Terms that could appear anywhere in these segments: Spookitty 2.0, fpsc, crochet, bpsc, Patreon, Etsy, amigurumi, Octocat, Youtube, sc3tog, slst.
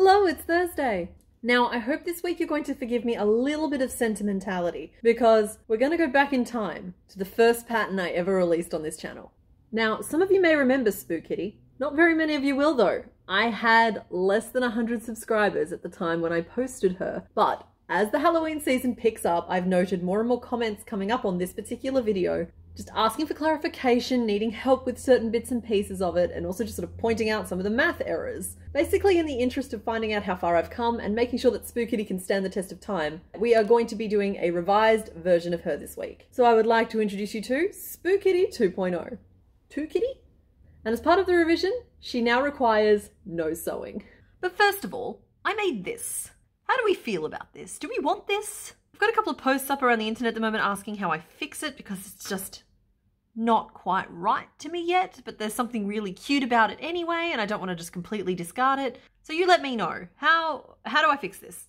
Hello, it's Thursday. Now, I hope this week you're going to forgive me a little bit of sentimentality because we're going to go back in time to the first pattern I ever released on this channel. Now, some of you may remember Spookitty. Not very many of you will though. I had less than 100 subscribers at the time when I posted her, but as the Halloween season picks up, I've noted more and more comments coming up on this particular video, just asking for clarification, needing help with certain bits and pieces of it, and also just sort of pointing out some of the math errors. Basically, in the interest of finding out how far I've come and making sure that Spookitty can stand the test of time, we are going to be doing a revised version of her this week. So I would like to introduce you to Spookitty 2.0. Spookitty? And as part of the revision, she now requires no sewing. But first of all, I made this. How do we feel about this? Do we want this? I've got a couple of posts up around the internet at the moment asking how I fix it because it's just not quite right to me yet, but there's something really cute about it anyway, and I don't want to just completely discard it. So you let me know. How do I fix this?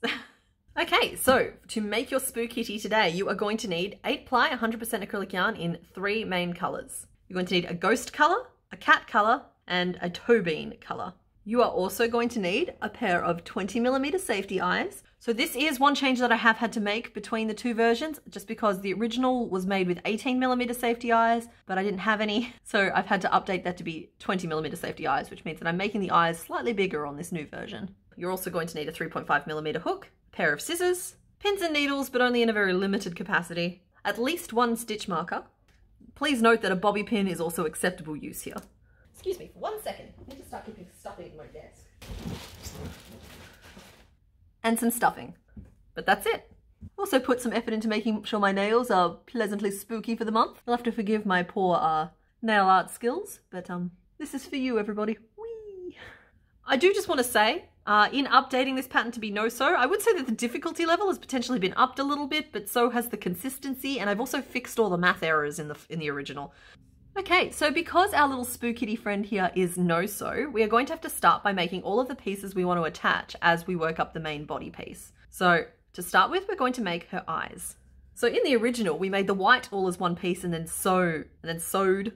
Okay, so to make your Spookitty today, you are going to need 8-ply 100% acrylic yarn in 3 main colours. You're going to need a ghost colour, a cat colour, and a toe bean colour. You are also going to need a pair of 20mm safety eyes. So this is one change that I have had to make between the two versions, just because the original was made with 18mm safety eyes, but I didn't have any. So I've had to update that to be 20mm safety eyes, which means that I'm making the eyes slightly bigger on this new version. You're also going to need a 3.5mm hook, a pair of scissors, pins and needles, but only in a very limited capacity, at least 1 stitch marker. Please note that a bobby pin is also acceptable use here. Excuse me for 1 second. I need to start keeping stuffing in my desk. And some stuffing. But that's it. Also put some effort into making sure my nails are pleasantly spooky for the month. I'll have to forgive my poor nail art skills, but this is for you, everybody. Whee! I do just want to say, in updating this pattern to be no-sew, I would say that the difficulty level has potentially been upped a little bit, but so has the consistency, and I've also fixed all the math errors in the original. Okay, so because our little Spookitty friend here is no-sew, we are going to have to start by making all of the pieces we want to attach as we work up the main body piece. So to start with, we're going to make her eyes. So in the original, we made the white all as one piece and then sewed. Is sewed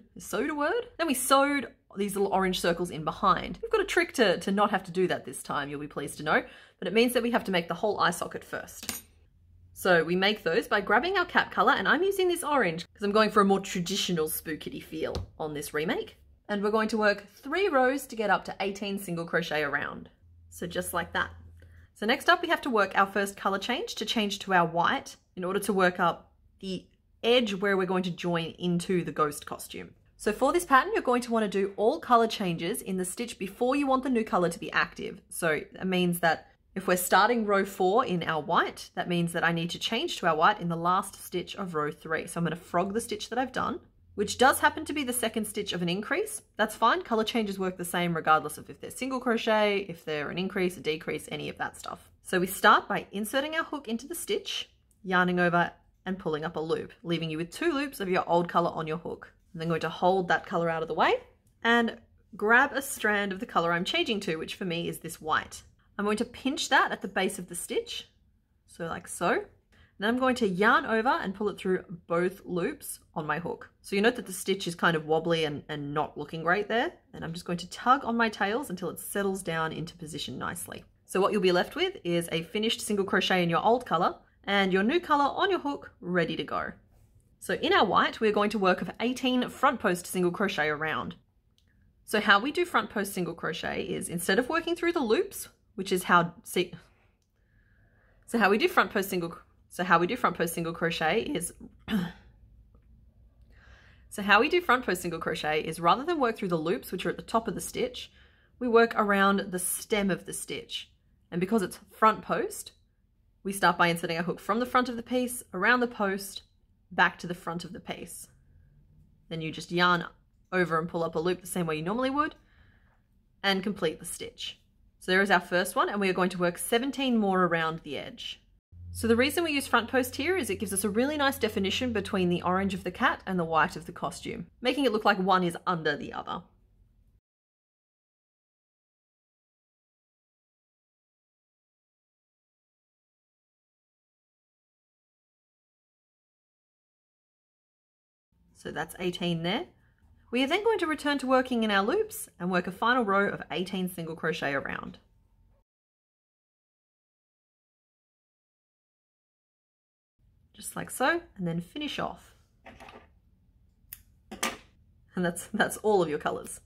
a word? Then we sewed these little orange circles in behind. We've got a trick to not have to do that this time, you'll be pleased to know, but it means that we have to make the whole eye socket first. So we make those by grabbing our cat colour, and I'm using this orange because I'm going for a more traditional Spookitty feel on this remake. And we're going to work 3 rows to get up to 18 single crochet around. So just like that. So next up we have to work our first colour change to our white in order to work up the edge where we're going to join into the ghost costume. So for this pattern, you're going to want to do all colour changes in the stitch before you want the new colour to be active. So that means that if we're starting row 4 in our white, that means that I need to change to our white in the last stitch of row 3. So I'm going to frog the stitch that I've done, which does happen to be the second stitch of an increase. That's fine. Color changes work the same regardless of if they're single crochet, if they're an increase, a decrease, any of that stuff. So we start by inserting our hook into the stitch, yarning over and pulling up a loop, leaving you with 2 loops of your old color on your hook. I'm then going to hold that color out of the way and grab a strand of the color I'm changing to, which for me is this white. I'm going to pinch that at the base of the stitch, so like so, and then I'm going to yarn over and pull it through both loops on my hook. So you note that the stitch is kind of wobbly and not looking great there, and I'm just going to tug on my tails until it settles down into position nicely. So what you'll be left with is a finished single crochet in your old colour and your new colour on your hook ready to go. So in our white, we're going to work of 18 front post single crochet around. So how we do front post single crochet is instead of working through the loops, which is how we do front post single crochet is rather than work through the loops, which are at the top of the stitch, we work around the stem of the stitch. And because it's front post, we start by inserting our hook from the front of the piece, around the post, back to the front of the piece. Then you just yarn over and pull up a loop the same way you normally would and complete the stitch. So there is our first one, and we are going to work 17 more around the edge. So the reason we use front post here is it gives us a really nice definition between the orange of the cat and the white of the costume, making it look like one is under the other. So that's 18 there. We are then going to return to working in our loops and work a final row of 18 single crochet around. just like so, and then finish off. And that's all of your colors.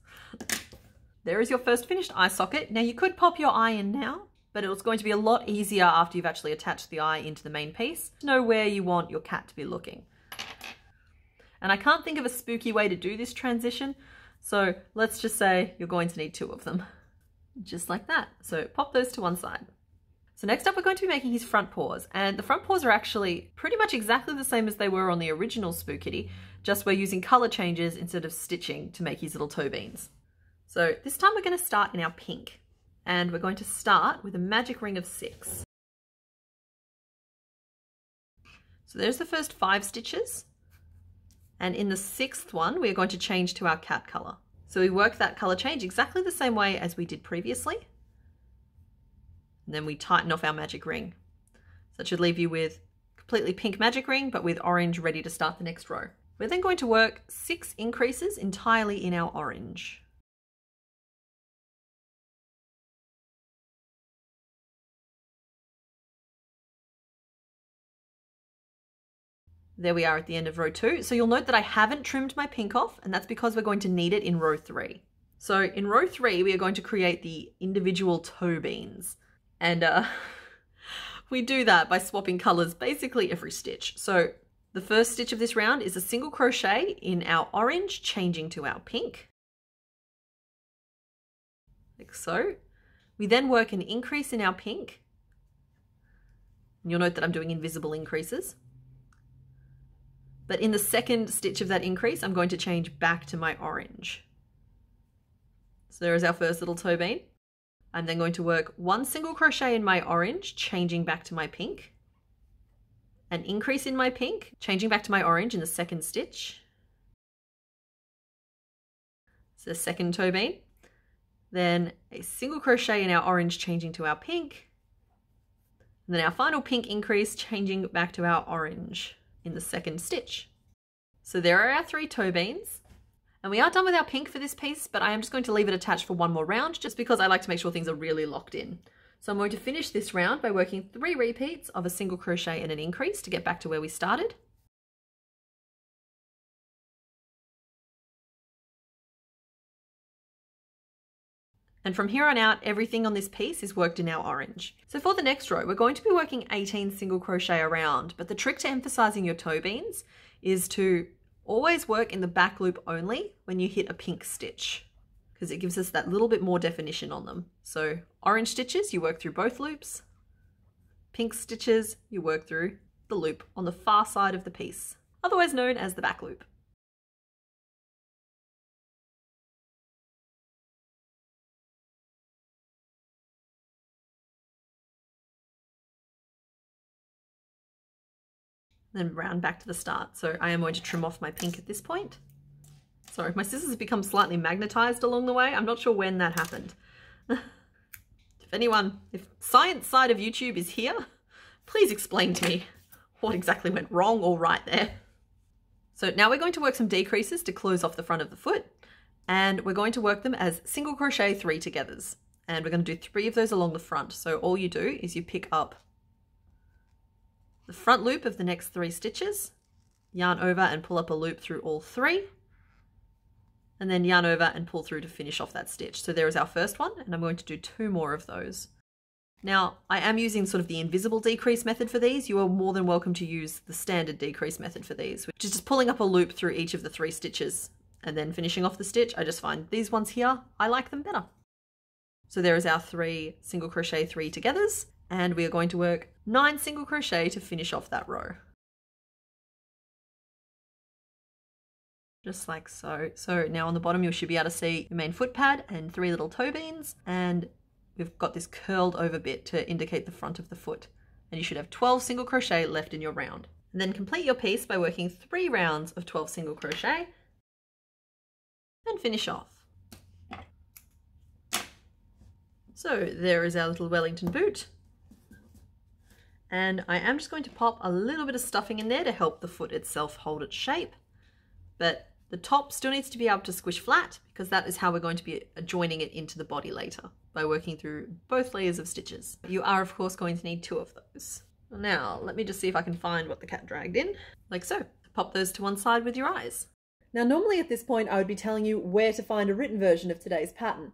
There is your first finished eye socket. Now you could pop your eye in now, but it's going to be a lot easier after you've actually attached the eye into the main piece to know where you want your cat to be looking. And I can't think of a spooky way to do this transition, so let's just say you're going to need two of them. Just like that. So pop those to one side. So next up we're going to be making his front paws, and the front paws are actually pretty much exactly the same as they were on the original Spookitty, just we're using colour changes instead of stitching to make his little toe beans. So this time we're going to start in our pink, and we're going to start with a magic ring of 6. So there's the first 5 stitches, and in the 6th one we're going to change to our cat colour. So we work that colour change exactly the same way as we did previously. And then we tighten off our magic ring. So that should leave you with completely pink magic ring, but with orange ready to start the next row. We're then going to work 6 increases entirely in our orange. There we are at the end of row 2. So you'll note that I haven't trimmed my pink off, and that's because we're going to need it in row 3. So in row 3, we are going to create the individual toe beans. And we do that by swapping colors basically every stitch. So the first stitch of this round is a single crochet in our orange, changing to our pink. Like so. We then work an increase in our pink. And you'll note that I'm doing invisible increases. But in the second stitch of that increase, I'm going to change back to my orange. So there is our first little toe bean. I'm then going to work 1 single crochet in my orange, changing back to my pink, an increase in my pink, changing back to my orange in the second stitch. It's the second toe bean. Then a single crochet in our orange, changing to our pink, and then our final pink increase, changing back to our orange in the second stitch. So there are our 3 toe beans. And we are done with our pink for this piece, but I am just going to leave it attached for one more round just because I like to make sure things are really locked in. So I'm going to finish this round by working 3 repeats of a single crochet and an increase to get back to where we started. And from here on out, everything on this piece is worked in our orange. So for the next row, we're going to be working 18 single crochet around, but the trick to emphasizing your toe beans is to always work in the back loop only when you hit a pink stitch, because it gives us that little bit more definition on them. So orange stitches, you work through both loops. Pink stitches, you work through the loop on the far side of the piece, otherwise known as the back loop. Then round back to the start. So I am going to trim off my pink at this point. Sorry, my scissors have become slightly magnetized along the way. I'm not sure when that happened. If science side of YouTube is here, please explain to me what exactly went wrong or right there. So now we're going to work some decreases to close off the front of the foot, and we're going to work them as single crochet 3 togethers. And we're going to do 3 of those along the front. So all you do is you pick up the front loop of the next 3 stitches, yarn over and pull up a loop through all 3, and then yarn over and pull through to finish off that stitch. So there is our first one, and I'm going to do 2 more of those. Now, I am using sort of the invisible decrease method for these. You are more than welcome to use the standard decrease method for these, which is just pulling up a loop through each of the 3 stitches and then finishing off the stitch. I just find these ones here, I like them better. So there is our 3 single crochet 3 togethers, and we are going to work 9 single crochet to finish off that row. Just like so. So now on the bottom you should be able to see your main foot pad and 3 little toe beans, and we've got this curled over bit to indicate the front of the foot. And you should have 12 single crochet left in your round. And then complete your piece by working 3 rounds of 12 single crochet and finish off. So there is our little Wellington boot, and I am just going to pop a little bit of stuffing in there to help the foot itself hold its shape, but the top still needs to be able to squish flat because that is how we're going to be adjoining it into the body later by working through both layers of stitches. You are of course going to need 2 of those. Now, let me just see if I can find what the cat dragged in. Like so. Pop those to one side with your eyes. Now, normally at this point, I would be telling you where to find a written version of today's pattern.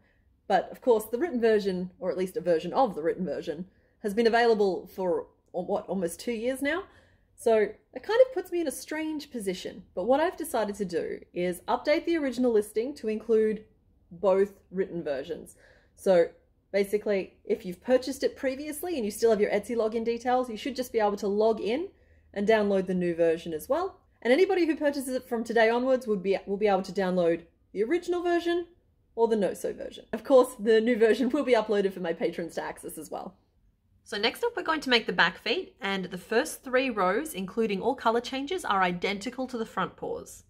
But, of course, the written version, or at least a version of the written version, has been available for, what, almost 2 years now? So it kind of puts me in a strange position. But what I've decided to do is update the original listing to include both written versions. So basically, if you've purchased it previously and you still have your Etsy login details, you should just be able to log in and download the new version as well. And anybody who purchases it from today onwards will be able to download the original version or the no-so version. Of course, the new version will be uploaded for my patrons to access as well. So next up, we're going to make the back feet, and the first 3 rows, including all color changes, are identical to the front paws.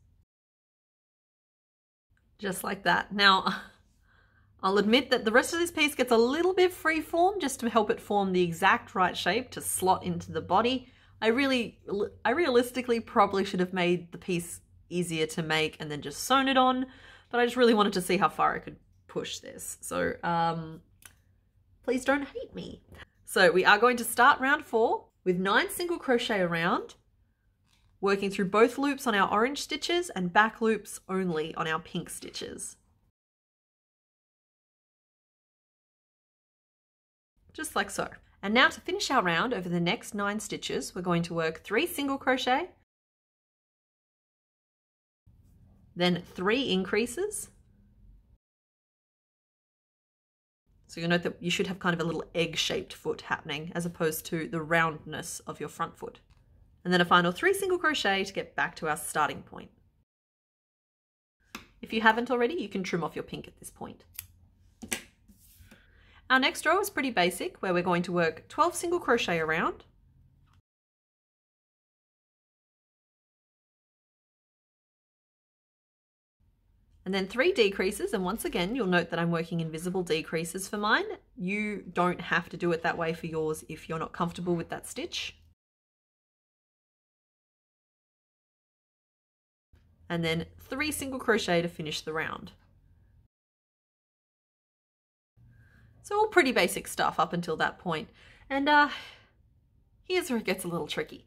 Just like that. Now, I'll admit that the rest of this piece gets a little bit free form just to help it form the exact right shape to slot into the body. I realistically probably should have made the piece easier to make and then just sewn it on, but I just really wanted to see how far I could push this. So please don't hate me. So we are going to start round 4 with 9 single crochet around, working through both loops on our orange stitches and back loops only on our pink stitches. Just like so. And now to finish our round over the next 9 stitches, we're going to work 3 single crochet, then 3 increases. So you'll note that you should have kind of a little egg-shaped foot happening as opposed to the roundness of your front foot. And then a final 3 single crochet to get back to our starting point. If you haven't already, you can trim off your pink at this point. Our next row is pretty basic, where we're going to work 12 single crochet around, and then 3 decreases, and once again you'll note that I'm working invisible decreases for mine. You don't have to do it that way for yours if you're not comfortable with that stitch. And then 3 single crochet to finish the round. So all pretty basic stuff up until that point. And here's where it gets a little tricky.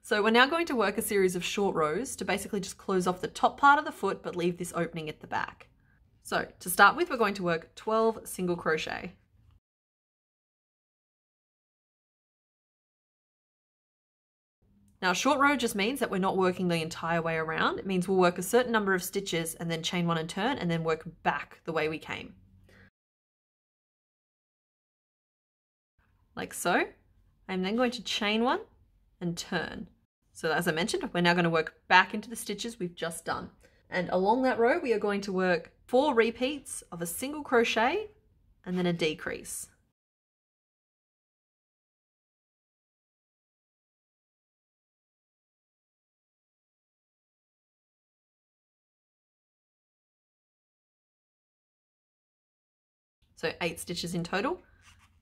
So we're now going to work a series of short rows to basically just close off the top part of the foot but leave this opening at the back. So to start with, we're going to work 12 single crochet. Now a short row just means that we're not working the entire way around. It means we'll work a certain number of stitches and then chain 1 and turn and then work back the way we came. Like so. I'm then going to chain 1 and turn. So as I mentioned, we're now going to work back into the stitches we've just done. And along that row, we are going to work 4 repeats of a single crochet and then a decrease. So 8 stitches in total.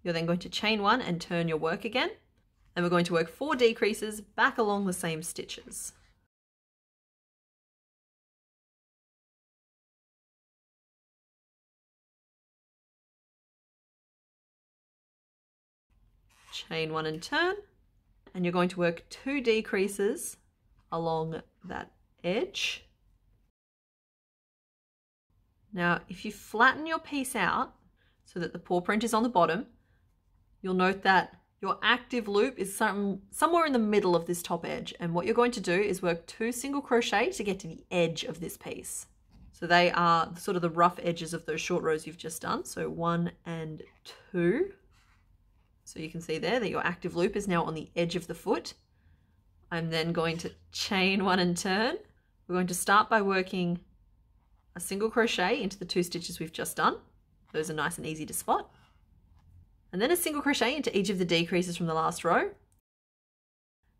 You're then going to chain 1 and turn your work again. And we're going to work 4 decreases back along the same stitches. Chain 1 and turn, and you're going to work 2 decreases along that edge. Now, if you flatten your piece out so that the paw print is on the bottom, you'll note that your active loop is somewhere in the middle of this top edge, and what you're going to do is work 2 single crochet to get to the edge of this piece. So they are sort of the rough edges of those short rows you've just done, so 1 and 2. So you can see there that your active loop is now on the edge of the foot. I'm then going to chain 1 and turn. We're going to start by working a single crochet into the 2 stitches we've just done. Those are nice and easy to spot. And then a single crochet into each of the decreases from the last row.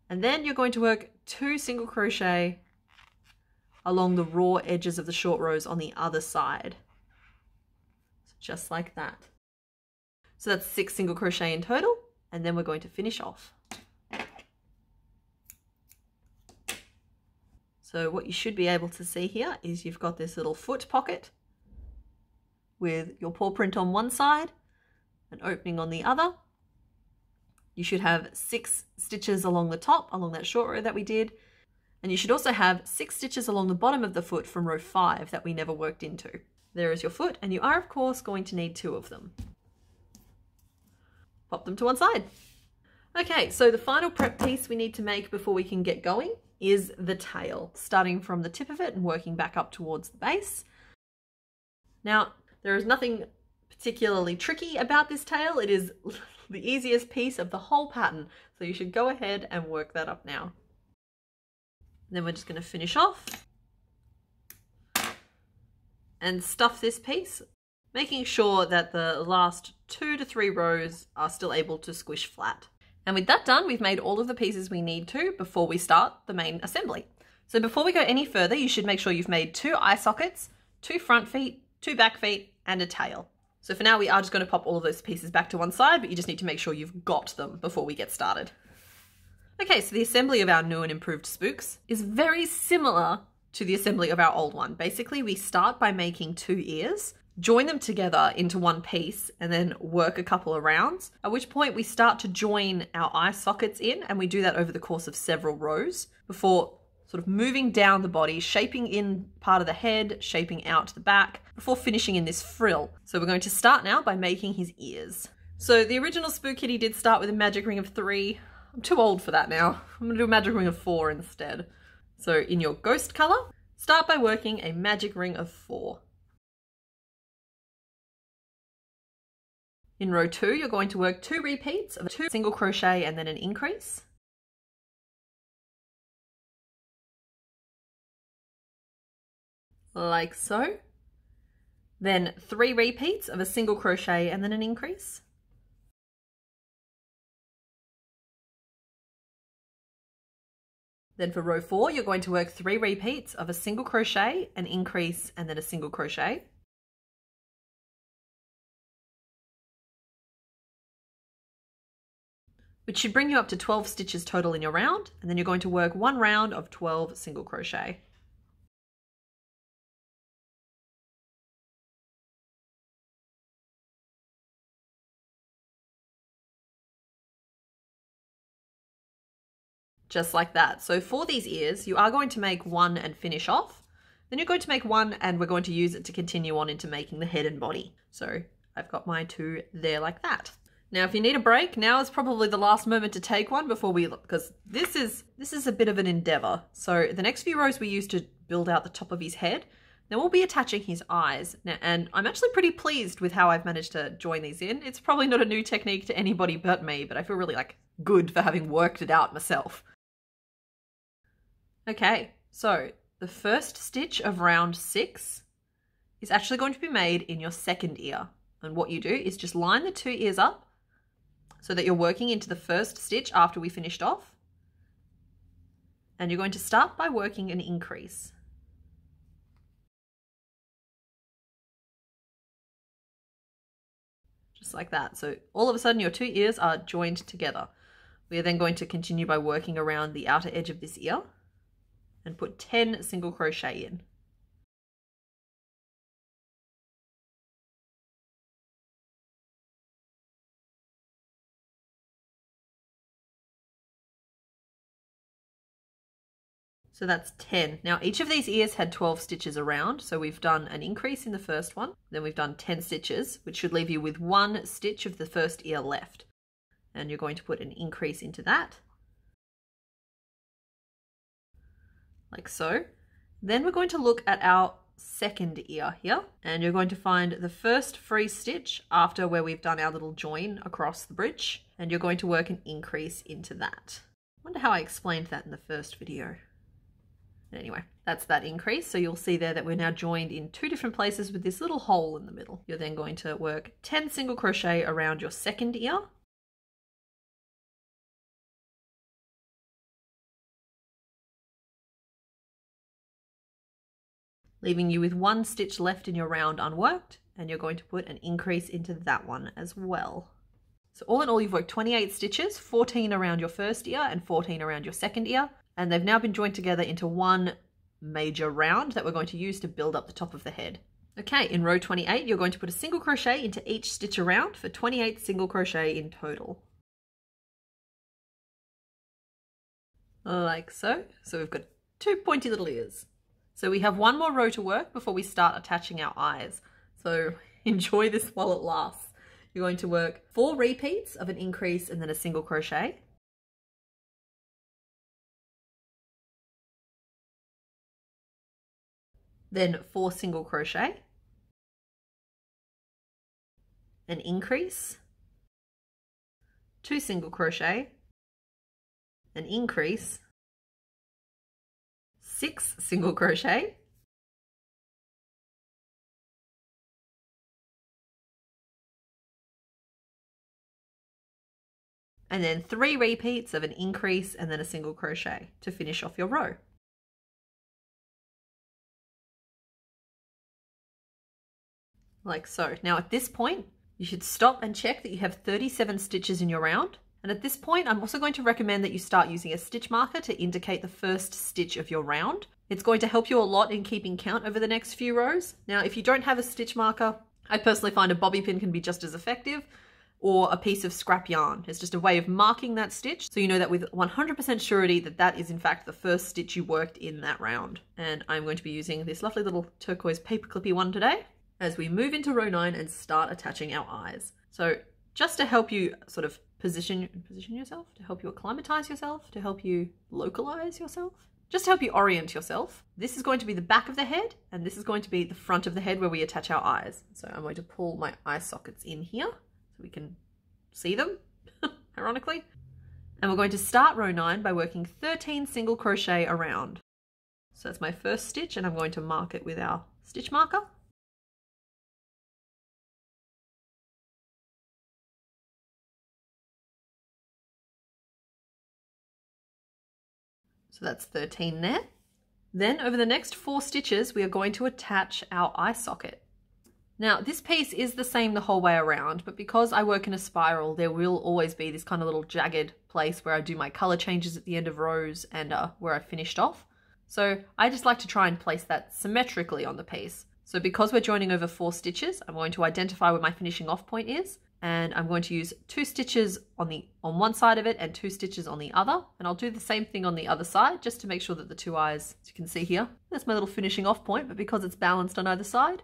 And then you're going to work 2 single crochet along the raw edges of the short rows on the other side. So just like that. So that's 6 single crochet in total, and then we're going to finish off. So what you should be able to see here is you've got this little foot pocket with your paw print on one side, an opening on the other, You should have 6 stitches along the top, along that short row that we did. And you should also have 6 stitches along the bottom of the foot from row 5 that we never worked into. There is your foot, and you are of course going to need 2 of them. Pop them to one side. Okay, so the final prep piece we need to make before we can get going is the tail, starting from the tip of it and working back up towards the base. Now, there is nothing particularly tricky about this tail. It is the easiest piece of the whole pattern, so you should go ahead and work that up now. And then we're just going to finish off and stuff this piece, making sure that the last 2 to 3 rows are still able to squish flat. And with that done, we've made all of the pieces we need to before we start the main assembly. So before we go any further, you should make sure you've made 2 eye sockets, 2 front feet, 2 back feet, and a tail. So for now, we are just going to pop all of those pieces back to one side, but you just need to make sure you've got them before we get started. Okay, so the assembly of our new and improved Spooks is very similar to the assembly of our old one. Basically, we start by making 2 ears, join them together into one piece, and then work a couple of rounds, at which point we start to join our eye sockets in, and we do that over the course of several rows before sort of moving down the body, shaping in part of the head, shaping out the back, before finishing in this frill. So we're going to start now by making his ears. So the original Spookitty did start with a magic ring of 3. I'm too old for that now. I'm gonna do a magic ring of 4 instead. So in your ghost color, start by working a magic ring of 4. In row 2, you're going to work 2 repeats of 2 single crochet and then an increase. Like so. Then 3 repeats of a single crochet and then an increase. Then for row 4, you're going to work 3 repeats of a single crochet, an increase, and then a single crochet. Which should bring you up to 12 stitches total in your round, and then you're going to work 1 round of 12 single crochet. Just like that. So for these ears, you are going to make 1 and finish off. Then you're going to make 1 and we're going to use it to continue on into making the head and body. So I've got my 2 there like that. Now, if you need a break, now is probably the last moment to take one before we look, because this is a bit of an endeavor. So the next few rows we use to build out the top of his head. Then we'll be attaching his eyes. Now, and I'm actually pretty pleased with how I've managed to join these in. It's probably not a new technique to anybody but me, but I feel really like good for having worked it out myself. Okay, so the first stitch of round 6 is actually going to be made in your second ear. And what you do is just line the 2 ears up so that you're working into the first stitch after we finished off. And you're going to start by working an increase. Just like that. So all of a sudden your 2 ears are joined together. We are then going to continue by working around the outer edge of this ear and put 10 single crochet in. So that's 10. Now each of these ears had 12 stitches around, so we've done an increase in the first one, then we've done 10 stitches, which should leave you with 1 stitch of the first ear left. And you're going to put an increase into that. Like so. Then we're going to look at our second ear here, and you're going to find the first free stitch after where we've done our little join across the bridge, and you're going to work an increase into that. I wonder how I explained that in the first video. Anyway, that's that increase. So you'll see there that we're now joined in 2 different places with this little hole in the middle. You're then going to work 10 single crochet around your second ear. Leaving you with 1 stitch left in your round unworked, and you're going to put an increase into that one as well. So all in all, you've worked 28 stitches, 14 around your first ear and 14 around your second ear, and they've now been joined together into 1 major round that we're going to use to build up the top of the head. Okay, in row 28, you're going to put a single crochet into each stitch around for 28 single crochet in total. like so. So we've got two pointy little ears. So we have one more row to work before we start attaching our eyes. So enjoy this while it lasts. You're going to work 4 repeats of an increase and then a single crochet. Then 4 single crochet, an increase, 2 single crochet, an increase, 6 single crochet, 3 repeats of an increase and then a single crochet to finish off your row. Like so. Now at this point, you should stop and check that you have 37 stitches in your round. And at this point, I'm also going to recommend that you start using a stitch marker to indicate the first stitch of your round. It's going to help you a lot in keeping count over the next few rows. Now, if you don't have a stitch marker, I personally find a bobby pin can be just as effective, or a piece of scrap yarn. It's just a way of marking that stitch so you know that with 100% surety that that is in fact the first stitch you worked in that round. And I'm going to be using this lovely little turquoise paper clippy one today as we move into row 9 and start attaching our eyes. So just to help you sort of position yourself, to help you acclimatize yourself, to help you localize yourself, just to help you orient yourself, this is going to be the back of the head and this is going to be the front of the head where we attach our eyes. So I'm going to pull my eye sockets in here so we can see them, ironically. And we're going to start row 9 by working 13 single crochet around. So that's my first stitch and I'm going to mark it with our stitch marker. So that's 13 there. Then over the next 4 stitches, we are going to attach our eye socket. Now this piece is the same the whole way around, but because I work in a spiral, there will always be this kind of little jagged place where I do my color changes at the end of rows and where I finished off. So I just like to try and place that symmetrically on the piece. So because we're joining over 4 stitches, I'm going to identify where my finishing off point is. And I'm going to use 2 stitches on one side of it and 2 stitches on the other. And I'll do the same thing on the other side just to make sure that the two eyes, as you can see here, that's my little finishing off point, but because it's balanced on either side,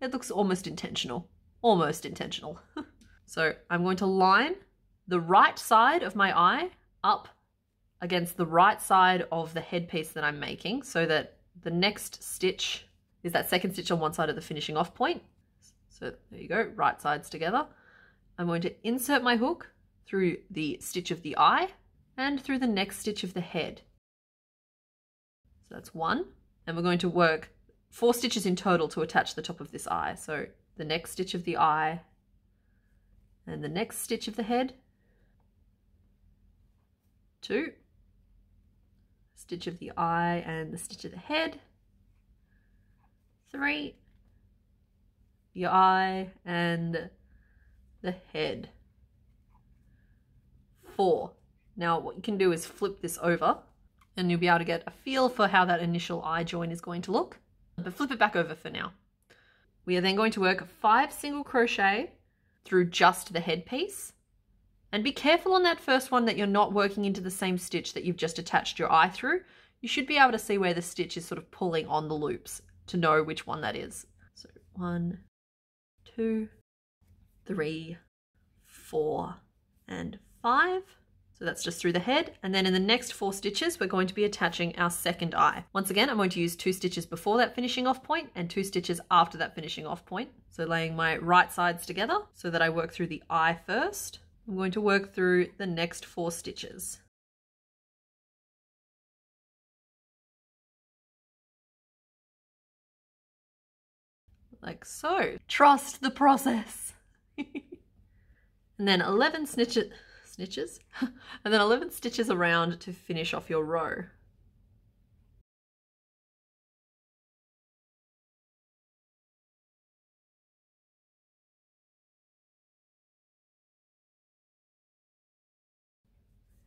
it looks almost intentional. Almost intentional. So I'm going to line the right side of my eye up against the right side of the headpiece that I'm making so that the next stitch is that second stitch on one side of the finishing off point. So there you go, right sides together. I'm going to insert my hook through the stitch of the eye and through the next stitch of the head. So that's 1, and we're going to work 4 stitches in total to attach the top of this eye. So the next stitch of the eye and the next stitch of the head, 2, stitch of the eye and the stitch of the head, 3, the eye and the head, 4. Now what you can do is flip this over and you'll be able to get a feel for how that initial eye join is going to look, but flip it back over for now. We are then going to work 5 single crochet through just the headpiece, and be careful on that first one that you're not working into the same stitch that you've just attached your eye through. You should be able to see where the stitch is sort of pulling on the loops to know which one that is. So 1, 2, 3, 4, and 5. So that's just through the head. And then in the next 4 stitches, we're going to be attaching our second eye. Once again, I'm going to use 2 stitches before that finishing off point and 2 stitches after that finishing off point. So laying my right sides together so that I work through the eye first. I'm going to work through the next 4 stitches. Like so. Trust the process. And then 11 snitches and then 11 stitches around to finish off your row.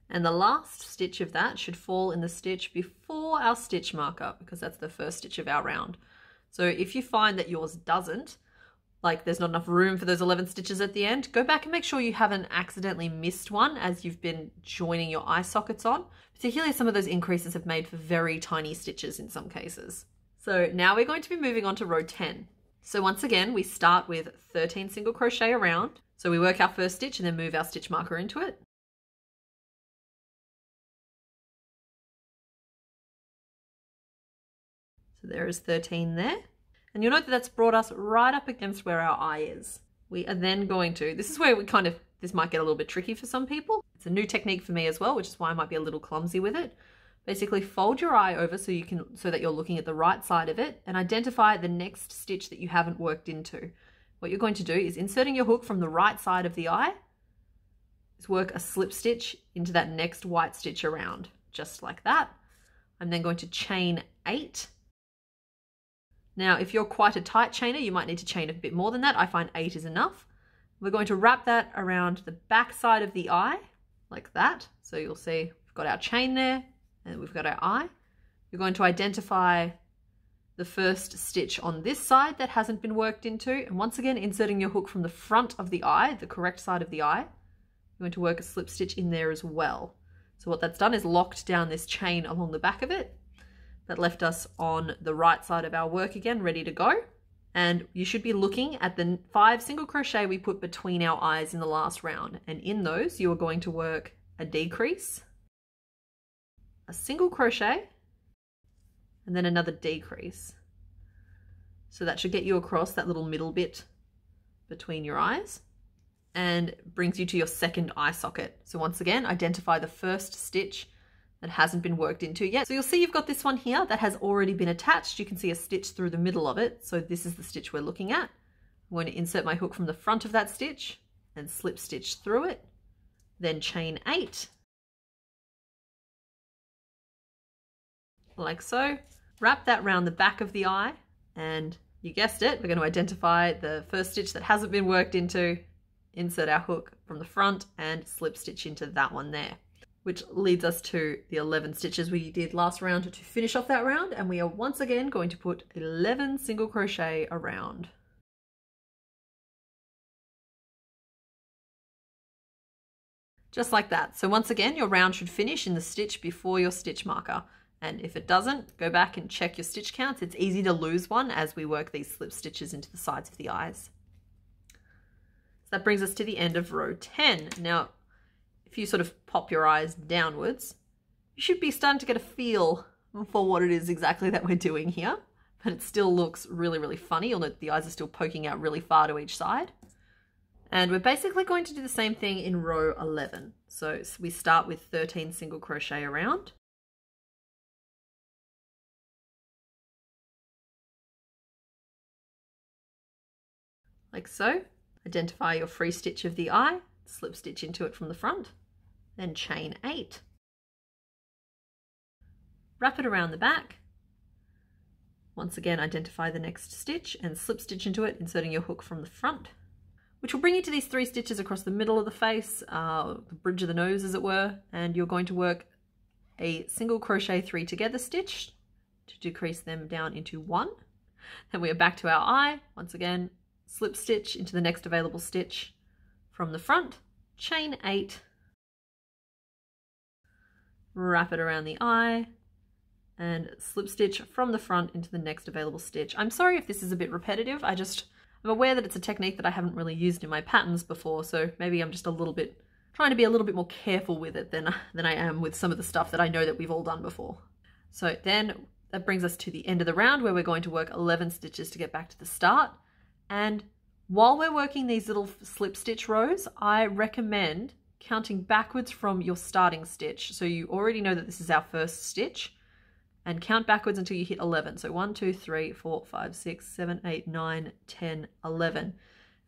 And the last stitch of that should fall in the stitch before our stitch marker because that's the first stitch of our round. So if you find that yours doesn't, like there's not enough room for those 11 stitches at the end, go back and make sure you haven't accidentally missed one as you've been joining your eye sockets on. Particularly some of those increases have made for very tiny stitches in some cases. So now we're going to be moving on to row 10. So once again, we start with 13 single crochet around. So we work our first stitch and then move our stitch marker into it. So there is 13 there. And you'll note that that's brought us right up against where our eye is. We are then going to, this is where we kind of, this might get a little bit tricky for some people. It's a new technique for me as well, which is why I might be a little clumsy with it. Basically fold your eye over so you can, so that you're looking at the right side of it, and identify the next stitch that you haven't worked into. What you're going to do is, inserting your hook from the right side of the eye, is work a slip stitch into that next white stitch around, just like that. I'm then going to chain 8. Now, if you're quite a tight chainer, you might need to chain a bit more than that. I find 8 is enough. We're going to wrap that around the back side of the eye, like that. So you'll see we've got our chain there and we've got our eye. You're going to identify the first stitch on this side that hasn't been worked into. And once again, inserting your hook from the front of the eye, the correct side of the eye, you're going to work a slip stitch in there as well. So what that's done is locked down this chain along the back of it. That left us on the right side of our work again, ready to go. And you should be looking at the 5 single crochet we put between our eyes in the last round. And in those, you are going to work a decrease, a single crochet, and then another decrease. So that should get you across that little middle bit between your eyes and brings you to your second eye socket. So once again, identify the first stitch that hasn't been worked into yet. So you'll see you've got this one here that has already been attached. You can see a stitch through the middle of it. So this is the stitch we're looking at. I'm going to insert my hook from the front of that stitch and slip stitch through it, then chain 8, like so. Wrap that round the back of the eye, and you guessed it, we're going to identify the first stitch that hasn't been worked into, insert our hook from the front and slip stitch into that one there. Which leads us to the 11 stitches we did last round to finish off that round. And we are once again going to put 11 single crochet around. Just like that. So once again, your round should finish in the stitch before your stitch marker. And if it doesn't, go back and check your stitch counts. It's easy to lose one as we work these slip stitches into the sides of the eyes. So that brings us to the end of row 10. Now, if you sort of pop your eyes downwards, you should be starting to get a feel for what it is exactly that we're doing here, but it still looks really, really funny. You'll note the eyes are still poking out really far to each side. And we're basically going to do the same thing in row 11. So we start with 13 single crochet around. Like so. Identify your free stitch of the eye, slip stitch into it from the front. Then chain 8, wrap it around the back, once again identify the next stitch and slip stitch into it, inserting your hook from the front, which will bring you to these 3 stitches across the middle of the face, the bridge of the nose as it were, and you're going to work a single crochet 3 together stitch to decrease them down into 1. Then we are back to our eye, once again slip stitch into the next available stitch from the front, chain 8, wrap it around the eye and slip stitch from the front into the next available stitch. I'm sorry if this is a bit repetitive. I'm aware that it's a technique that I haven't really used in my patterns before, so maybe I'm just trying to be a little bit more careful with it than I am with some of the stuff that I know that we've all done before. So then that brings us to the end of the round where we're going to work 11 stitches to get back to the start. And while we're working these little slip stitch rows, I recommend counting backwards from your starting stitch. So you already know that this is our first stitch, and count backwards until you hit 11. So 1, 2, 3, 4, 5, 6, 7, 8, 9, 10, 11.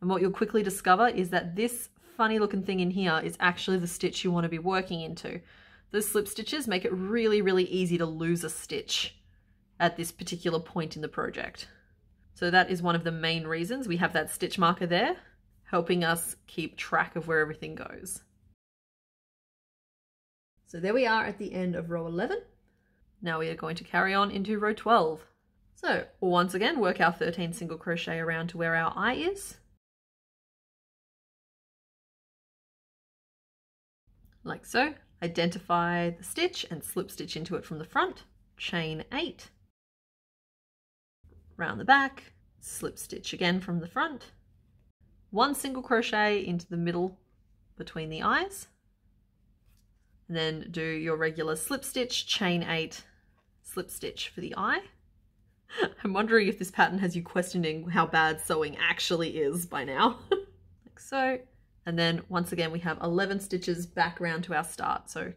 And what you'll quickly discover is that this funny looking thing in here is actually the stitch you want to be working into. Those slip stitches make it really, really easy to lose a stitch at this particular point in the project. So that is one of the main reasons we have that stitch marker there, helping us keep track of where everything goes. So there we are at the end of row 11. Now we are going to carry on into row 12. So once again, work our 13 single crochet around to where our eye is, like so. Identify the stitch and slip stitch into it from the front, chain 8, round the back, slip stitch again from the front, one single crochet into the middle between the eyes, and then do your regular slip stitch, chain 8, slip stitch for the eye. I'm wondering if this pattern has you questioning how bad sewing actually is by now. Like so. And then once again, we have 11 stitches back round to our start. So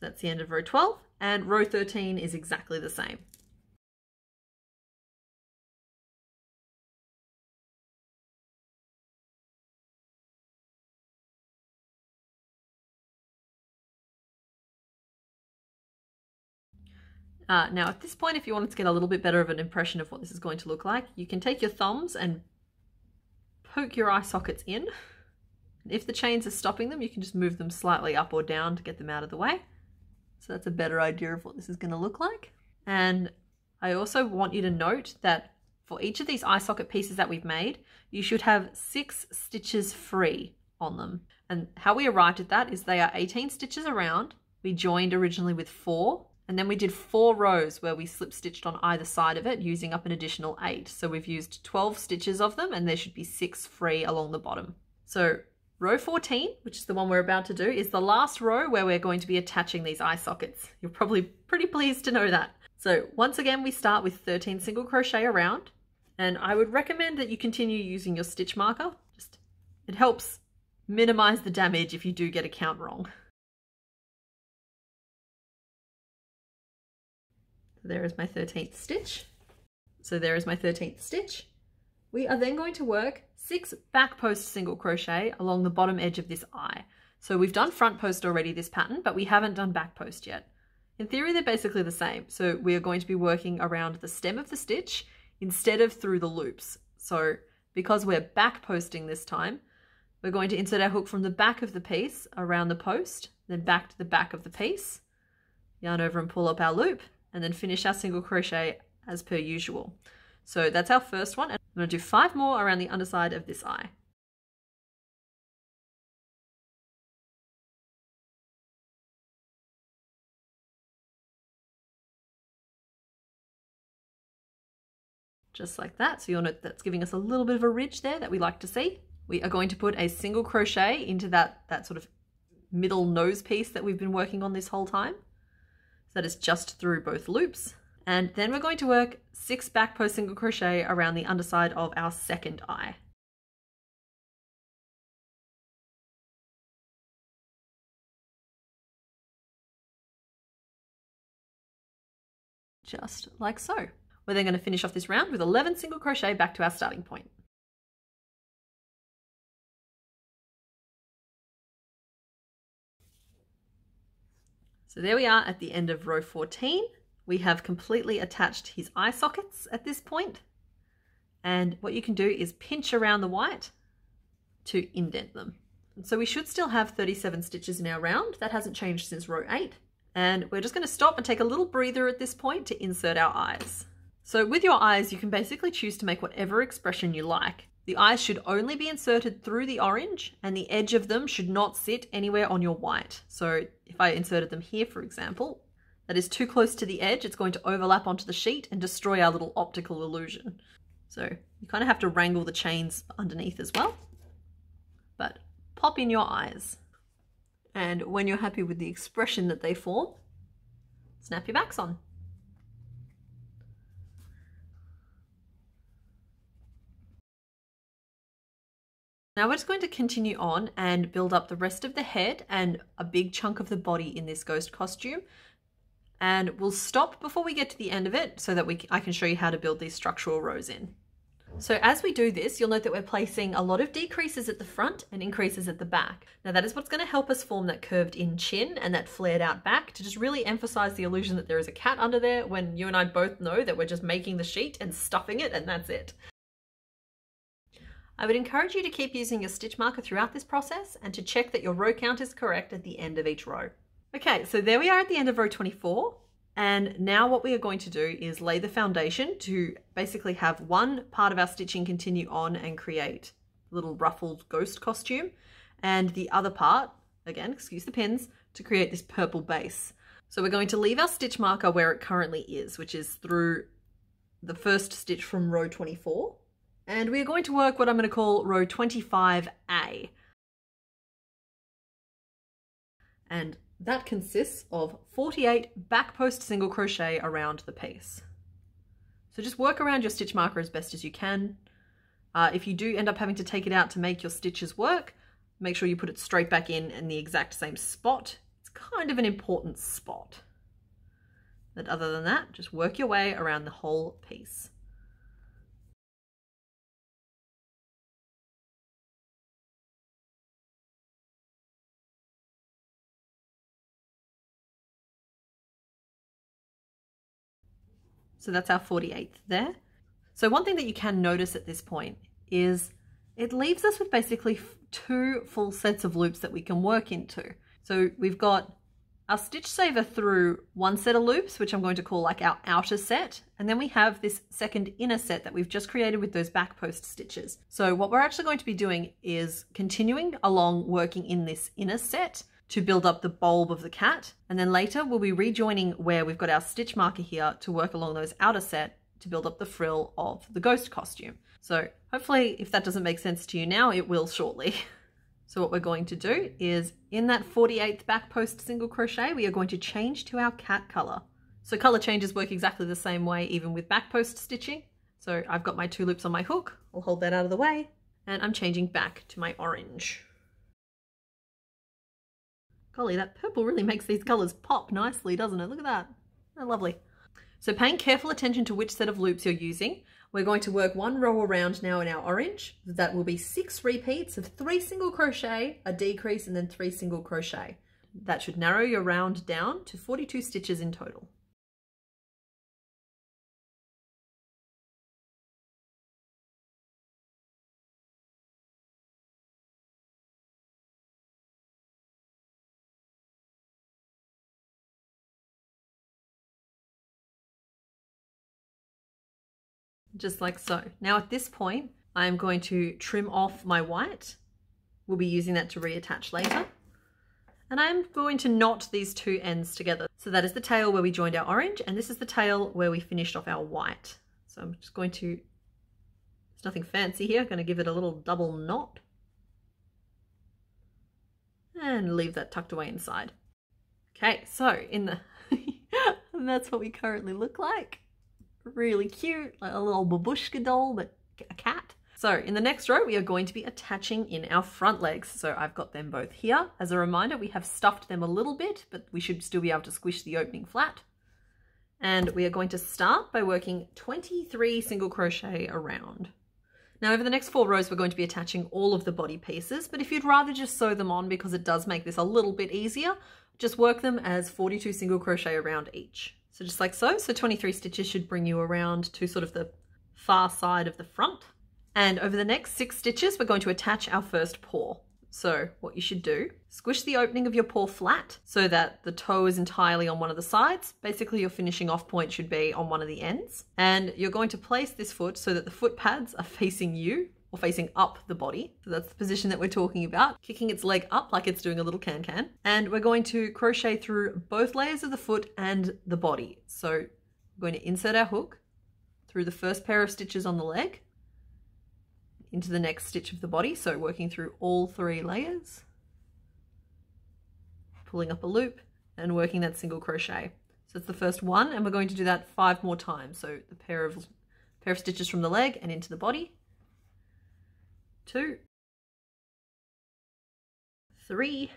that's the end of row 12, and row 13 is exactly the same. Now at this point, if you wanted to get a little bit better of an impression of what this is going to look like, you can take your thumbs and poke your eye sockets in. And if the chains are stopping them, you can just move them slightly up or down to get them out of the way. So that's a better idea of what this is going to look like. And I also want you to note that for each of these eye socket pieces that we've made, you should have 6 stitches free on them. And how we arrived at that is they are 18 stitches around. We joined originally with 4. And then we did 4 rows where we slip stitched on either side of it, using up an additional 8. So we've used 12 stitches of them, and there should be 6 free along the bottom. So row 14, which is the one we're about to do, is the last row where we're going to be attaching these eye sockets. You're probably pretty pleased to know that. So once again, we start with 13 single crochet around, and I would recommend that you continue using your stitch marker. Just, it helps minimize the damage if you do get a count wrong. There is my 13th stitch. So there is my 13th stitch. We are then going to work 6 back post single crochet along the bottom edge of this eye. So we've done front post already this pattern, but we haven't done back post yet. In theory, they're basically the same. So we are going to be working around the stem of the stitch instead of through the loops. So because we're back posting this time, we're going to insert our hook from the back of the piece around the post, then back to the back of the piece, yarn over and pull up our loop, and then finish our single crochet as per usual. So that's our first one, and I'm going to do 5 more around the underside of this eye. Just like that. So you'll note that's giving us a little bit of a ridge there that we like to see. We are going to put a single crochet into that sort of middle nose piece that we've been working on this whole time. That is just through both loops. And then we're going to work 6 back post single crochet around the underside of our second eye. Just like so. We're then going to finish off this round with 11 single crochet back to our starting point. So there we are at the end of row 14. We have completely attached his eye sockets at this point. And what you can do is pinch around the white to indent them. And so we should still have 37 stitches in our round. That hasn't changed since row 8. And we're just going to stop and take a little breather at this point to insert our eyes. So with your eyes, you can basically choose to make whatever expression you like. The eyes should only be inserted through the orange, and the edge of them should not sit anywhere on your white. So if I inserted them here, for example, that is too close to the edge. It's going to overlap onto the sheet and destroy our little optical illusion. So you kind of have to wrangle the chains underneath as well, but pop in your eyes. And when you're happy with the expression that they form, snap your backs on. Now we're just going to continue on and build up the rest of the head and a big chunk of the body in this ghost costume. And we'll stop before we get to the end of it so that I can show you how to build these structural rows in. So as we do this, you'll note that we're placing a lot of decreases at the front and increases at the back. Now that is what's going to help us form that curved in chin and that flared out back to just really emphasize the illusion that there is a cat under there, when you and I both know that we're just making the sheet and stuffing it and that's it. I would encourage you to keep using your stitch marker throughout this process and to check that your row count is correct at the end of each row. Okay, so there we are at the end of row 24. And now what we are going to do is lay the foundation to basically have one part of our stitching continue on and create a little ruffled ghost costume, and the other part, again, excuse the pins, to create this purple base. So we're going to leave our stitch marker where it currently is, which is through the first stitch from row 24. And we are going to work what I'm going to call row 25A. And that consists of 48 back post single crochet around the piece. So just work around your stitch marker as best as you can. If you do end up having to take it out to make your stitches work, make sure you put it straight back in the exact same spot. It's kind of an important spot. But other than that, just work your way around the whole piece. So that's our 48th there. So one thing that you can notice at this point is it leaves us with basically two full sets of loops that we can work into. So we've got our stitch saver through one set of loops, which I'm going to call like our outer set. And then we have this second inner set that we've just created with those back post stitches. So what we're actually going to be doing is continuing along working in this inner set to build up the bulb of the cat, and then later we'll be rejoining where we've got our stitch marker here to work along those outer set to build up the frill of the ghost costume. So hopefully if that doesn't make sense to you now, it will shortly. So what we're going to do is in that 48th back post single crochet, we are going to change to our cat color. So color changes work exactly the same way even with back post stitching. So I've got my two loops on my hook, I'll hold that out of the way, and I'm changing back to my orange. Golly, that purple really makes these colors pop nicely, doesn't it? Look at that. They're lovely. So paying careful attention to which set of loops you're using. We're going to work one row around now in our orange. That will be 6 repeats of 3 single crochet, a decrease, and then 3 single crochet. That should narrow your round down to 42 stitches in total. Just like so. Now at this point, I'm going to trim off my white. We'll be using that to reattach later. And I'm going to knot these two ends together. So that is the tail where we joined our orange, and this is the tail where we finished off our white. So I'm just going to, there's nothing fancy here, I'm going to give it a little double knot. And leave that tucked away inside. Okay, so in the, and that's what we currently look like. Really cute, like a little babushka doll, but a cat. So in the next row, we are going to be attaching in our front legs. So I've got them both here. As a reminder, we have stuffed them a little bit, but we should still be able to squish the opening flat. And we are going to start by working 23 single crochet around. Now over the next 4 rows, we're going to be attaching all of the body pieces, but if you'd rather just sew them on because it does make this a little bit easier, just work them as 42 single crochet around each. So just like so, 23 stitches should bring you around to sort of the far side of the front. And over the next 6 stitches, we're going to attach our first paw. So what you should do, squish the opening of your paw flat so that the toe is entirely on one of the sides. Basically your finishing off point should be on one of the ends. And you're going to place this foot so that the foot pads are facing you or facing up the body. So that's the position that we're talking about, kicking its leg up like it's doing a little can-can. And we're going to crochet through both layers of the foot and the body. So we're going to insert our hook through the first pair of stitches on the leg into the next stitch of the body. So working through all 3 layers, pulling up a loop and working that single crochet. So it's the first one, and we're going to do that 5 more times. So the pair of stitches from the leg and into the body. 2, 3,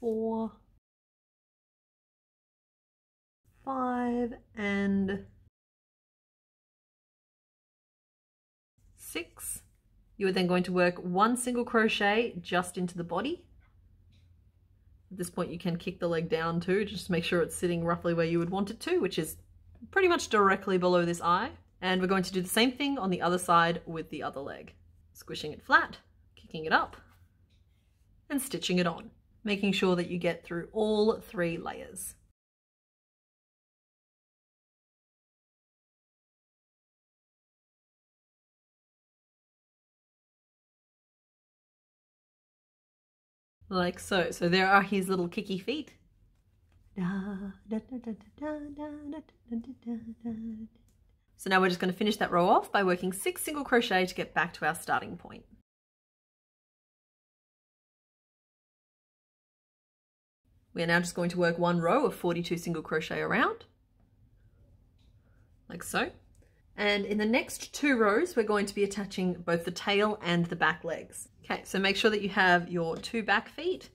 4, 5 and 6. You are then going to work 1 single crochet just into the body. At this point you can kick the leg down too, just make sure it's sitting roughly where you would want it to, which is pretty much directly below this eye. And we're going to do the same thing on the other side with the other leg. Squishing it flat, kicking it up, and stitching it on, making sure that you get through all three layers. Like so. So there are his little kicky feet. So now we're just going to finish that row off by working 6 single crochet to get back to our starting point. We are now just going to work one row of 42 single crochet around, like so. And in the next 2 rows, we're going to be attaching both the tail and the back legs. Okay, so make sure that you have your 2 back feet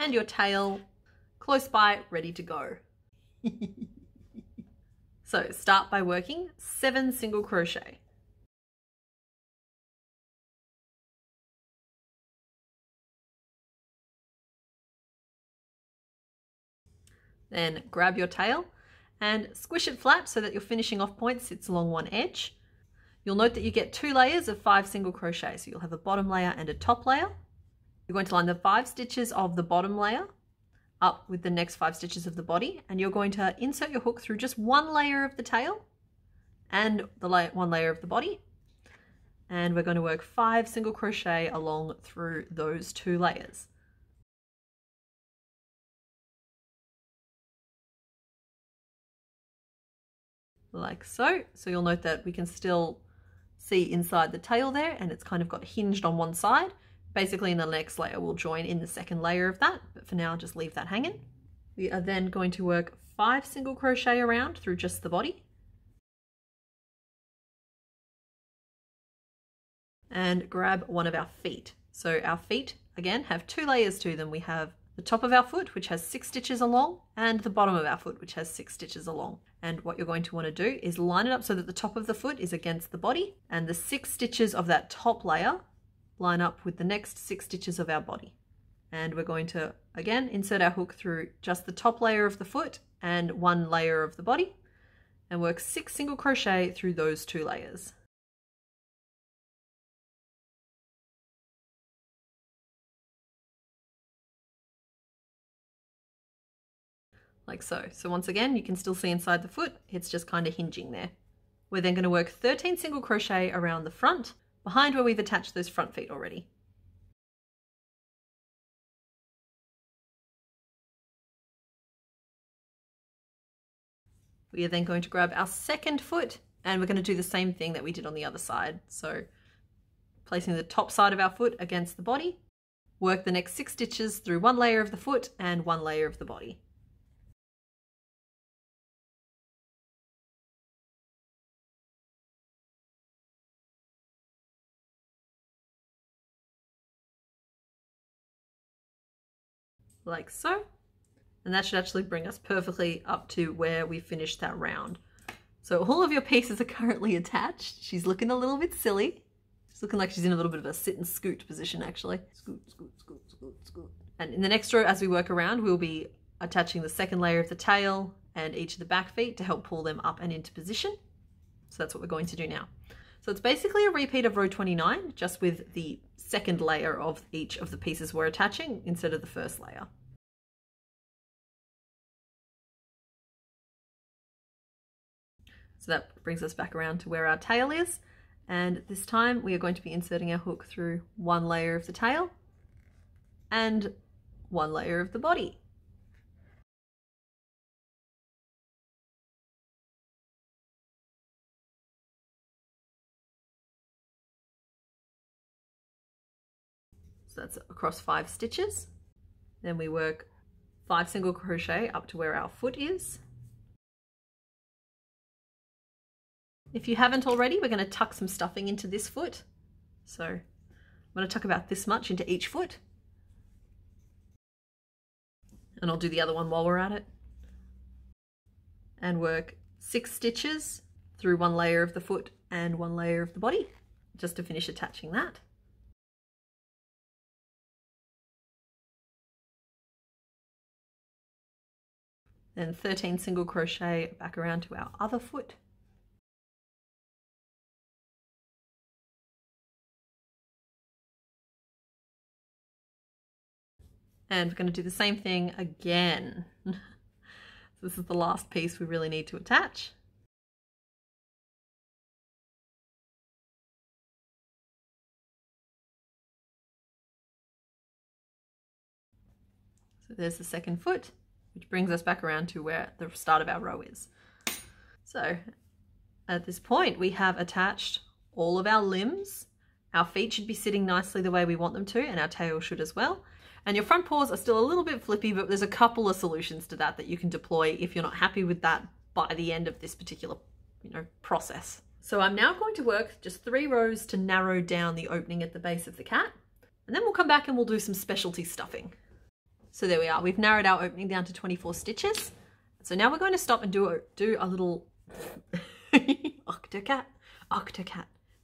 and your tail close by, ready to go. So start by working 7 single crochet. Then grab your tail and squish it flat so that your finishing off point sits along one edge. You'll note that you get 2 layers of 5 single crochets. So you'll have a bottom layer and a top layer. You're going to line the 5 stitches of the bottom layer up with the next 5 stitches of the body, and you're going to insert your hook through just 1 layer of the tail and the 1 layer of the body. And we're going to work 5 single crochet along through those 2 layers. Like so. So you'll note that we can still see inside the tail there, and it's kind of got hinged on one side. Basically in the next layer we'll join in the second layer of that, but for now just leave that hanging. We are then going to work 5 single crochet around through just the body. And grab one of our feet. So our feet again have 2 layers to them. We have the top of our foot, which has 6 stitches along, and the bottom of our foot, which has 6 stitches along. And what you're going to want to do is line it up so that the top of the foot is against the body, and the 6 stitches of that top layer line up with the next 6 stitches of our body. And we're going to, again, insert our hook through just the top layer of the foot and 1 layer of the body, and work 6 single crochet through those 2 layers. Like so. So once again, you can still see inside the foot, it's just kind of hinging there. We're then going to work 13 single crochet around the front, behind where we've attached those front feet already. We are then going to grab our second foot, and we're going to do the same thing that we did on the other side. So placing the top side of our foot against the body, work the next 6 stitches through 1 layer of the foot and 1 layer of the body. Like so, and that should actually bring us perfectly up to where we finished that round. So all of your pieces are currently attached. She's looking a little bit silly. She's looking like she's in a little bit of a sit and scoot position, actually. Scoot, scoot, scoot, scoot, scoot. And in the next row, as we work around, we'll be attaching the second layer of the tail and each of the back feet to help pull them up and into position. So that's what we're going to do now. So it's basically a repeat of row 29, just with the second layer of each of the pieces we're attaching instead of the first layer. So that brings us back around to where our tail is, and this time we are going to be inserting our hook through 1 layer of the tail and 1 layer of the body. So that's across 5 stitches. Then we work 5 single crochet up to where our foot is. If you haven't already, we're going to tuck some stuffing into this foot. So I'm going to tuck about this much into each foot. And I'll do the other one while we're at it. And work 6 stitches through 1 layer of the foot and 1 layer of the body, just to finish attaching that. Then 13 single crochet back around to our other foot. and we're going to do the same thing again. So this is the last piece we really need to attach. So there's the second foot, which brings us back around to where the start of our row is. So at this point we have attached all of our limbs. Our feet should be sitting nicely the way we want them to, and our tail should as well. And your front paws are still a little bit flippy, but there's a couple of solutions to that that you can deploy if you're not happy with that by the end of this particular, process. So I'm now going to work just 3 rows to narrow down the opening at the base of the cat, and then we'll come back and we'll do some specialty stuffing. So there we are, we've narrowed our opening down to 24 stitches. So now we're going to stop and do a little Octocat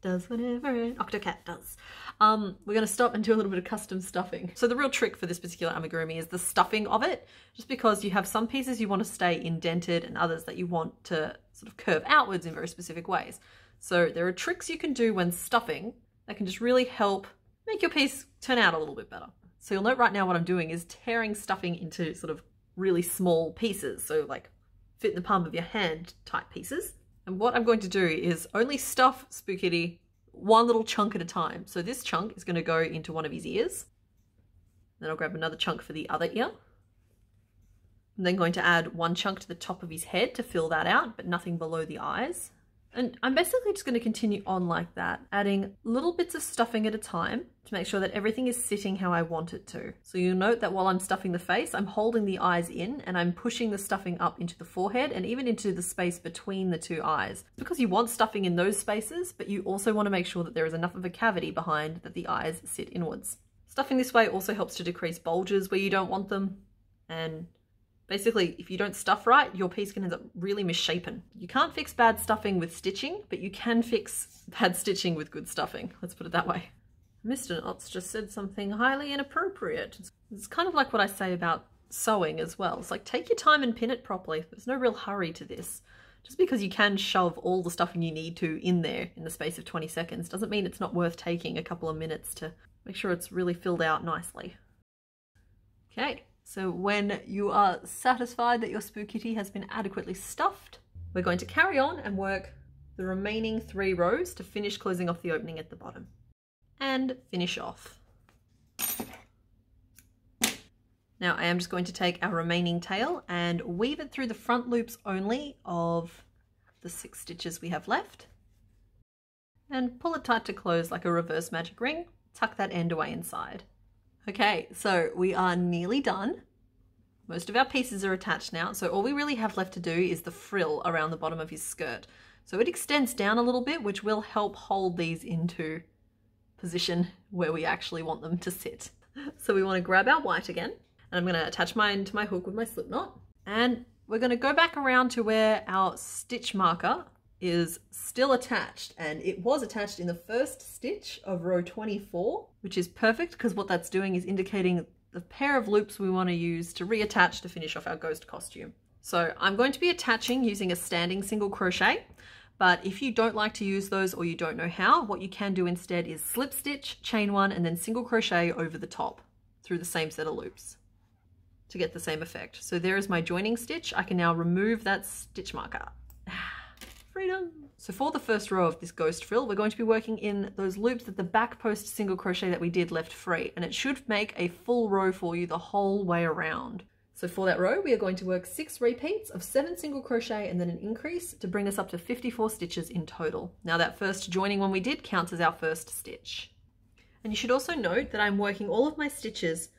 does whatever an Octocat does. We're going to stop and do a little bit of custom stuffing. So the real trick for this particular amigurumi is the stuffing of it, just because you have some pieces you want to stay indented and others that you want to sort of curve outwards in very specific ways. So there are tricks you can do when stuffing that can just really help make your piece turn out a little bit better. So you'll note right now what I'm doing is tearing stuffing into sort of really small pieces, so like fit in the palm of your hand type pieces. And what I'm going to do is only stuff Spookitty one little chunk at a time. So this chunk is going to go into one of his ears. Then I'll grab another chunk for the other ear. I'm then going to add one chunk to the top of his head to fill that out, but nothing below the eyes. And I'm basically just going to continue on like that, adding little bits of stuffing at a time to make sure that everything is sitting how I want it to. So you'll note that while I'm stuffing the face, I'm holding the eyes in and I'm pushing the stuffing up into the forehead and even into the space between the two eyes. It's because you want stuffing in those spaces, but you also want to make sure that there is enough of a cavity behind that the eyes sit inwards. Stuffing this way also helps to decrease bulges where you don't want them, and basically, if you don't stuff right, your piece can end up really misshapen. You can't fix bad stuffing with stitching, but you can fix bad stitching with good stuffing. Let's put it that way. Mr. Knotts just said something highly inappropriate. It's kind of like what I say about sewing as well. It's like, take your time and pin it properly. There's no real hurry to this. Just because you can shove all the stuffing you need to in there in the space of 20 seconds doesn't mean it's not worth taking a couple of minutes to make sure it's really filled out nicely. Okay. So when you are satisfied that your Spookitty has been adequately stuffed, we're going to carry on and work the remaining 3 rows to finish closing off the opening at the bottom. And finish off. Now I am just going to take our remaining tail and weave it through the front loops only of the 6 stitches we have left. And pull it tight to close like a reverse magic ring, tuck that end away inside. Okay, so we are nearly done. Most of our pieces are attached now, so all we really have left to do is the frill around the bottom of his skirt. So it extends down a little bit, which will help hold these into position where we actually want them to sit. So we want to grab our white again, and I'm going to attach mine to my hook with my slip knot, and we're going to go back around to where our stitch marker is still attached, and it was attached in the first stitch of row 24, which is perfect because what that's doing is indicating the pair of loops we want to use to reattach to finish off our ghost costume. So I'm going to be attaching using a standing single crochet, but if you don't like to use those or you don't know how, what you can do instead is slip stitch, chain one, and then single crochet over the top through the same set of loops to get the same effect. So there is my joining stitch. I can now remove that stitch marker. Freedom. So for the first row of this ghost frill, we're going to be working in those loops that the back post single crochet that we did left free, and it should make a full row for you the whole way around. So for that row, we are going to work 6 repeats of 7 single crochet and then an increase to bring us up to 54 stitches in total. Now that first joining one we did counts as our first stitch. And you should also note that I'm working all of my stitches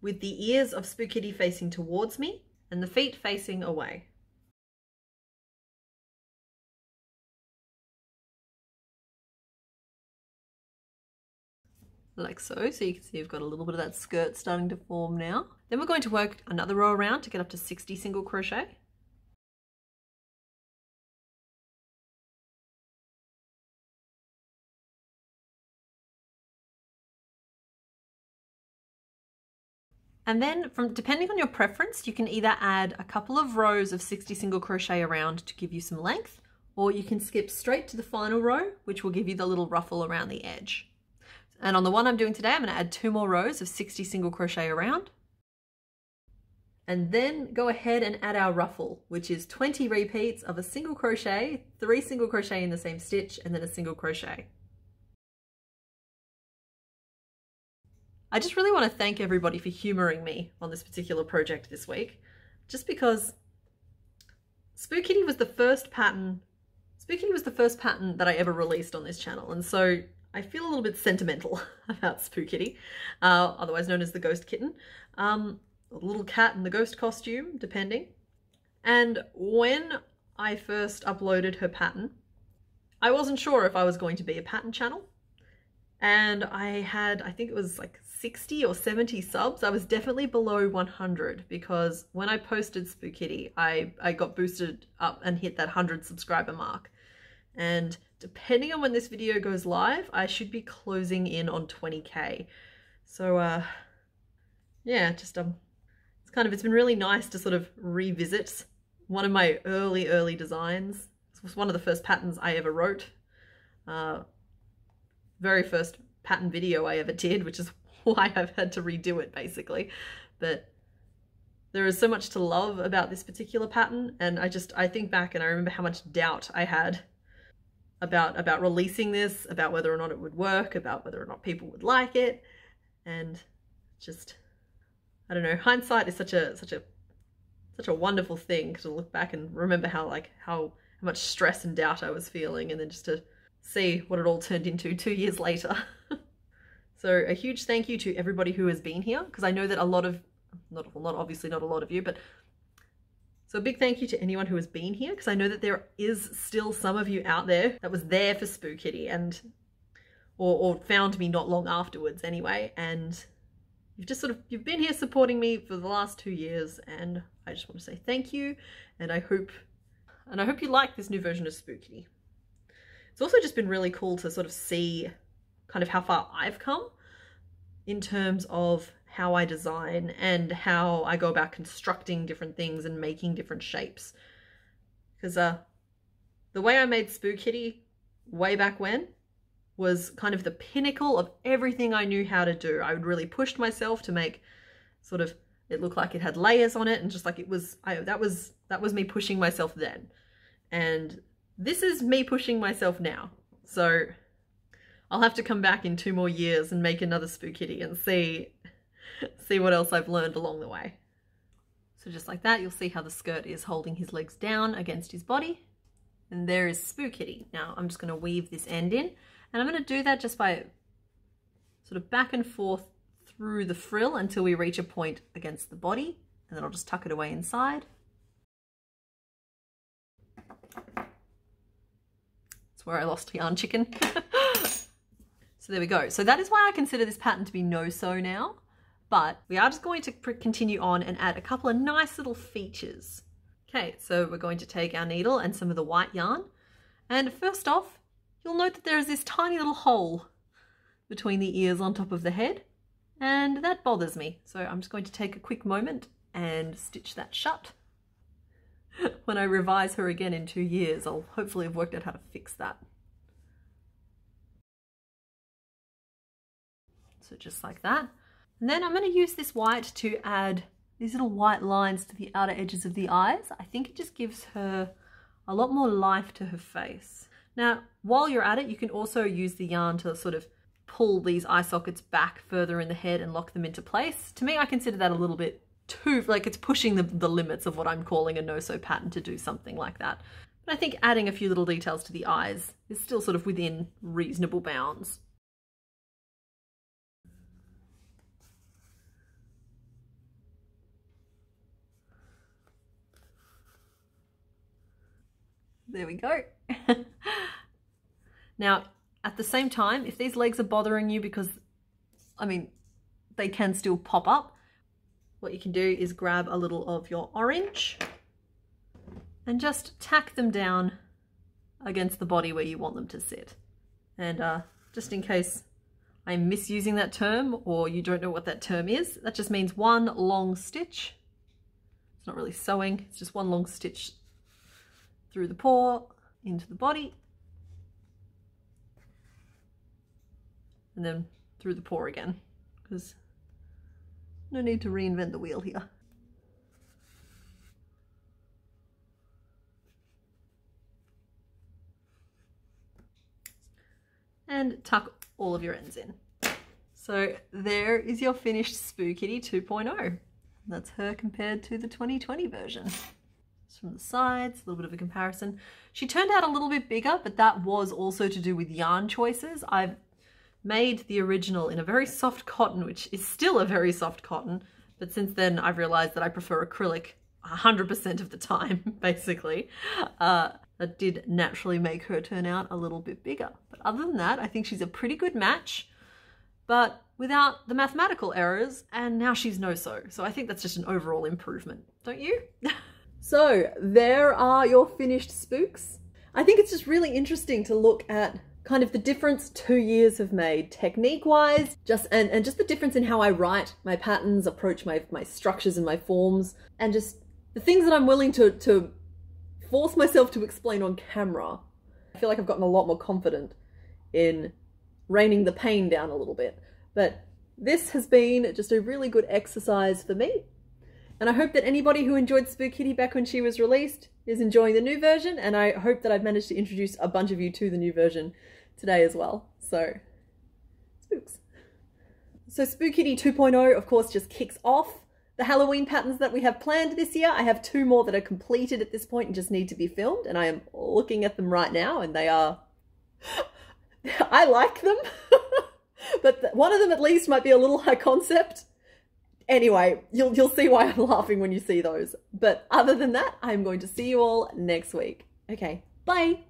with the ears of Spookitty facing towards me and the feet facing away. Like so, so you can see you've got a little bit of that skirt starting to form now. Then we're going to work another row around to get up to 60 single crochet. And then depending on your preference, you can either add a couple of rows of 60 single crochet around to give you some length, or you can skip straight to the final row, which will give you the little ruffle around the edge. And on the one I'm doing today, I'm going to add 2 more rows of 60 single crochet around. And then go ahead and add our ruffle, which is 20 repeats of a single crochet, 3 single crochet in the same stitch, and then a single crochet. I just really want to thank everybody for humoring me on this particular project this week, just because Spookitty was the first pattern. Spookitty was the first pattern that I ever released on this channel, and so I feel a little bit sentimental about Spookitty, otherwise known as the ghost kitten, a little cat in the ghost costume, depending. And when I first uploaded her pattern, I wasn't sure if I was going to be a pattern channel. And I had, I think it was like 60 or 70 subs. I was definitely below 100 because when I posted Spookitty, I got boosted up and hit that 100 subscriber mark. And depending on when this video goes live, I should be closing in on 20K. So yeah, just it's been really nice to sort of revisit one of my early designs. It was one of the first patterns I ever wrote. Very first pattern video I ever did, which is why I've had to redo it basically. But there is so much to love about this particular pattern, and I think back and I remember how much doubt I had about releasing this, about whether or not it would work, about whether or not people would like it. And just, I don't know, hindsight is such a wonderful thing to look back and remember how much stress and doubt I was feeling, and then just to see what it all turned into 2 years later. So a huge thank you to everybody who has been here, because I know that so a big thank you to anyone who has been here, because I know that there is still some of you out there that was there for Spookitty and or found me not long afterwards anyway, and you've just you've been here supporting me for the last 2 years, and I just want to say thank you, and I hope you like this new version of Spookitty. It's also just been really cool to sort of see kind of how far I've come in terms of how I design and how I go about constructing different things and making different shapes. Because the way I made Spookitty way back when was kind of the pinnacle of everything I knew how to do. I really pushed myself to make sort of it look like it had layers on it, and just like it was, that was me pushing myself then. And this is me pushing myself now, so I'll have to come back in 2 more years and make another Spookitty and see what else I've learned along the way. So just like that, you'll see how the skirt is holding his legs down against his body, and there is Spookitty. Now I'm just going to weave this end in, and I'm going to do that just by sort of back and forth through the frill until we reach a point against the body, and then I'll just tuck it away inside. Where I lost yarn chicken. So there we go. So that is why I consider this pattern to be no sew now, but we are just going to continue on and add a couple of nice little features. Okay, so we're going to take our needle and some of the white yarn, and first off you'll note that there is this tiny little hole between the ears on top of the head, and that bothers me, so I'm just going to take a quick moment and stitch that shut. When I revise her again in 2 years, I'll hopefully have worked out how to fix that. So just like that. And then I'm going to use this white to add these little white lines to the outer edges of the eyes. I think it just gives her a lot more life to her face. Now, while you're at it, you can also use the yarn to sort of pull these eye sockets back further in the head and lock them into place. To me, I consider that a little bit too, like it's pushing the limits of what I'm calling a no-sew pattern to do something like that. But I think adding a few little details to the eyes is still sort of within reasonable bounds. There we go. Now, at the same time, if these legs are bothering you, because, I mean, they can still pop up, what you can do is grab a little of your orange and just tack them down against the body where you want them to sit. And just in case I'm misusing that term or you don't know what that term is, that just means one long stitch. It's not really sewing, it's just one long stitch through the paw into the body. And then through the pour again, because no need to reinvent the wheel here. And tuck all of your ends in. So there is your finished Spookitty 2.0. That's her compared to the 2020 version. It's from the sides, a little bit of a comparison. She turned out a little bit bigger, but that was also to do with yarn choices. I've made the original in a very soft cotton, which is still a very soft cotton, but since then I've realized that I prefer acrylic 100% of the time, basically. That did naturally make her turn out a little bit bigger. But other than that, I think she's a pretty good match, but without the mathematical errors, and now she's no-sew. So I think that's just an overall improvement, don't you? So there are your finished spooks. I think it's just really interesting to look at kind of the difference 2 years have made technique-wise, just the difference in how I write my patterns, approach my structures and my forms, and just the things that I'm willing to force myself to explain on camera. I feel like I've gotten a lot more confident in reining the pain down a little bit. But this has been just a really good exercise for me. And I hope that anybody who enjoyed Spookitty back when she was released is enjoying the new version, and I hope that I've managed to introduce a bunch of you to the new version today as well. So, spooks. So Spookitty 2.0, of course, just kicks off the Halloween patterns that we have planned this year. I have 2 more that are completed at this point and just need to be filmed, and I am looking at them right now, and they are... I like them, but one of them at least might be a little high concept. Anyway, you'll see why I'm laughing when you see those. But other than that, I'm going to see you all next week. Okay, bye.